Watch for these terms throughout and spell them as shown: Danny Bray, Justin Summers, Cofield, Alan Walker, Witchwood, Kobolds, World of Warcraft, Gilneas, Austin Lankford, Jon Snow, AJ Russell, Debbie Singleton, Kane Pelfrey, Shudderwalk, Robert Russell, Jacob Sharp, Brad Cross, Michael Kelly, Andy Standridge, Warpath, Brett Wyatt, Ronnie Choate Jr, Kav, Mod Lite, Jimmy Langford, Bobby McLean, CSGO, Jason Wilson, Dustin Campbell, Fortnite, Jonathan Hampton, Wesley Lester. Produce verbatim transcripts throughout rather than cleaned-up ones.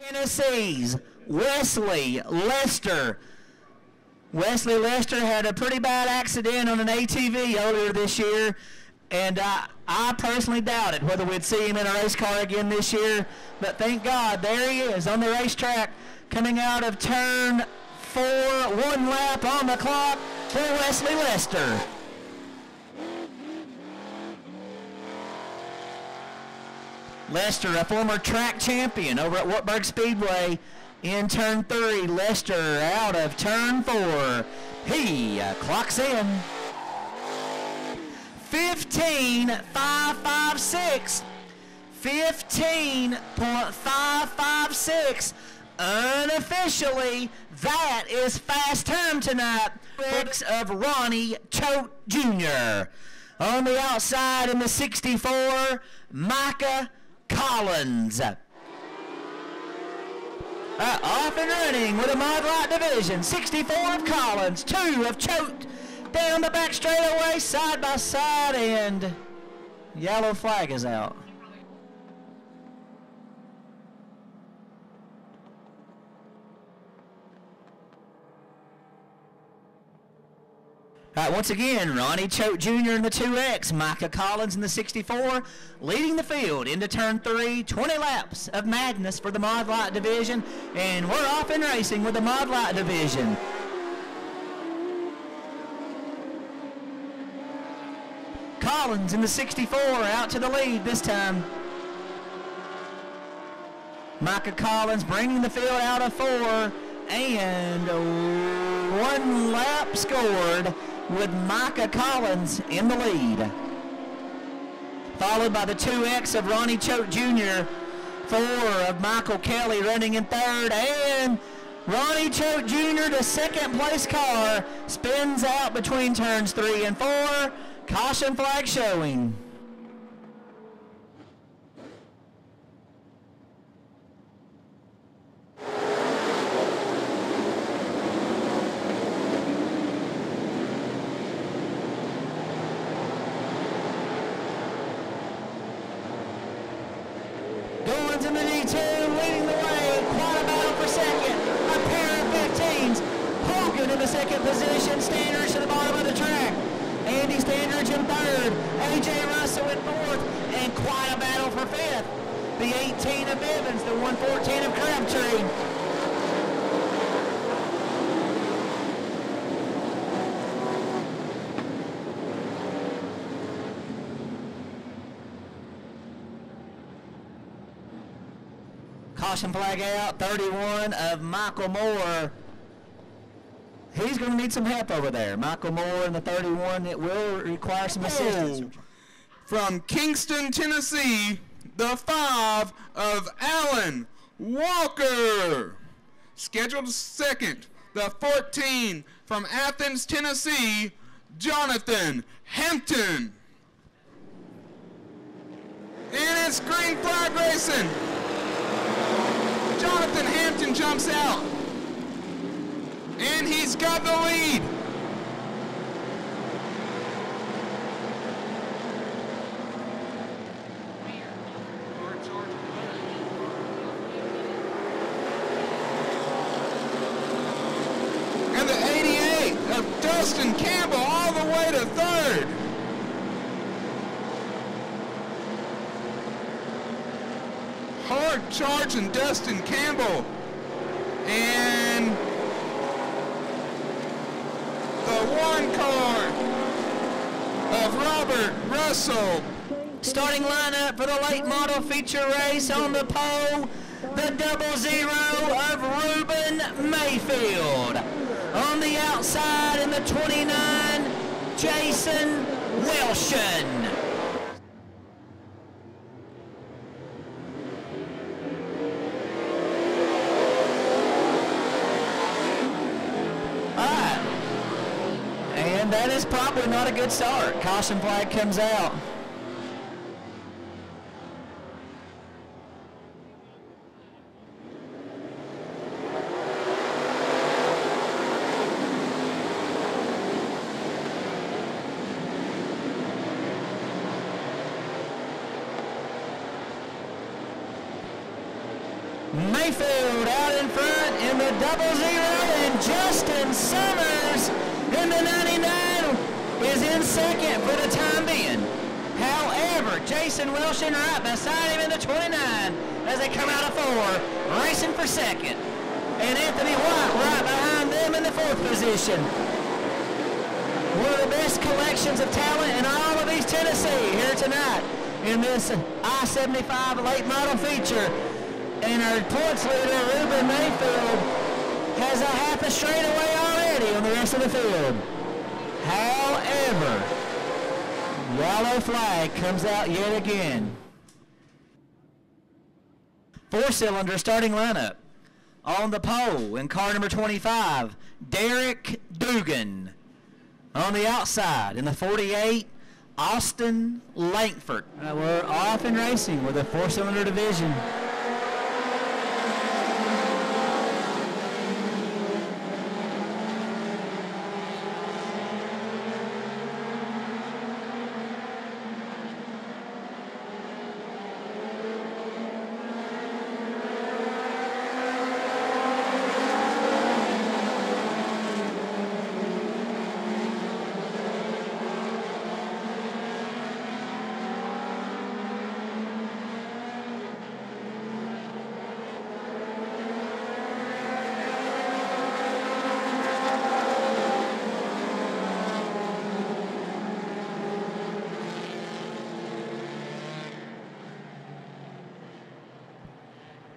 Tennessee's Wesley Lester. Wesley Lester had a pretty bad accident on an A T V earlier this year, and I, I personally doubted whether we'd see him in a race car again this year, but thank God there he is on the racetrack coming out of turn four, one lap on the clock for Wesley Lester. Lester, a former track champion over at Whatburg Speedway, in turn three. Lester out of turn four. He clocks in. fifteen point five five six. fifteen point five five six. Unofficially, that is fast time tonight. Six of Ronnie Choate Junior On the outside in the sixty-four, Micah Collins. Uh, off and running with a Mod Lite division. sixty-four of Collins, two of Choate. Down the back straightaway, side by side, and yellow flag is out. All right, once again, Ronnie Choate Junior in the two X, Micah Collins in the sixty-four, leading the field into turn three, twenty laps of madness for the Mod Lite division, and we're off and racing with the Mod Lite division. Collins in the sixty-four, out to the lead this time. Micah Collins bringing the field out of four, and one lap scored with Micah Collins in the lead, followed by the two X of Ronnie Choate Junior, four of Michael Kelly running in third, and Ronnie Choate Junior, the second place car, spins out between turns three and four, caution flag showing. Goins in the D two, leading the way, quite a battle for second, a pair of fifteens, Hogan in the second position, Standridge to the bottom of the track, Andy Standridge in third, A J Russell in fourth, and quite a battle for fifth, the eighteen of Evans, the one fourteen of Crabtree. Caution flag out, thirty-one of Michael Moore. He's going to need some help over there. Michael Moore in the thirty-one, it will require some assistance. From Kingston, Tennessee, the five of Alan Walker. Scheduled second, the fourteen from Athens, Tennessee, Jonathan Hampton. And it's green flag racing. Jonathan Hampton jumps out, and he's got the lead. And the eighty-eight of Dustin Campbell all the way to third. Hard charging Dustin Campbell, and the one car of Robert Russell. Starting lineup for the late model feature race. On the pole, the double zero of Reuben Mayfield. On the outside in the twenty-nine, Jason Wilson. That is probably not a good start. Caution flag comes out. Mayfield out in front in the double zero, and Justin Summers in the ninety-nine is in second for the time being. However, Jason Wilson right beside him in the twenty-nine as they come out of four, racing for second. And Anthony White right behind them in the fourth position. One of the best collections of talent in all of East Tennessee here tonight in this I seventy-five late model feature. And our points leader, Reuben Mayfield, has a half a straightaway already on the rest of the field. However, yellow flag comes out yet again. Four-cylinder starting lineup. On the pole in car number twenty-five, Derek Dugan. On the outside in the forty-eight, Austin Lankford. Right, we're off and racing with a four-cylinder division.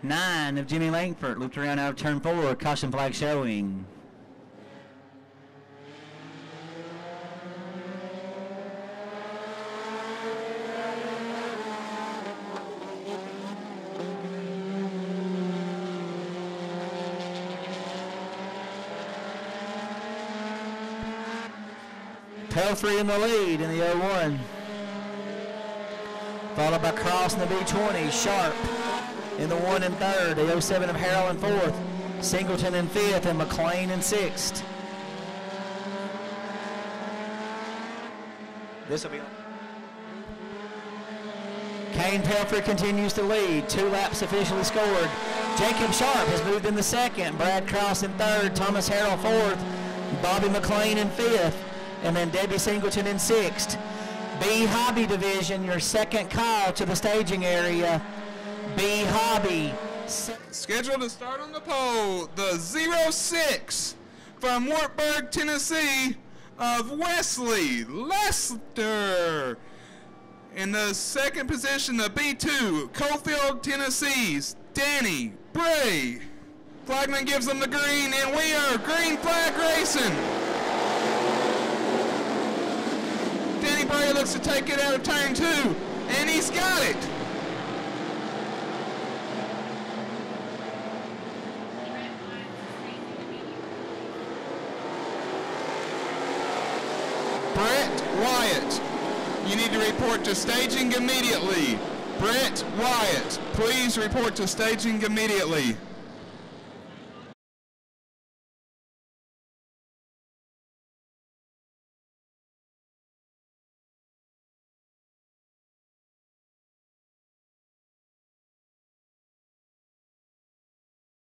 Nine of Jimmy Langford, looped around out of turn four, caution flag showing. Pelfrey in the lead in the oh one. Followed by Cross in the B twenty, Sharp in the one and third, the oh seven of Harrell in fourth, Singleton in fifth, and McLean in sixth. This will be on. Kane Pelfrey continues to lead, two laps officially scored. Jacob Sharp has moved in the second, Brad Cross in third, Thomas Harrell fourth, Bobby McLean in fifth, and then Debbie Singleton in sixth. B Hobby Division, your second call to the staging area. B Hobby. Scheduled to start on the pole, the oh six from Whatburg, Tennessee, of Wesley Lester. In the second position, the B two, Cofield, Tennessee's Danny Bray. Flagman gives them the green, and we are green flag racing. Danny Bray looks to take it out of turn two, and he's got it. Brett Wyatt, you need to report to staging immediately. Brett Wyatt, please report to staging immediately.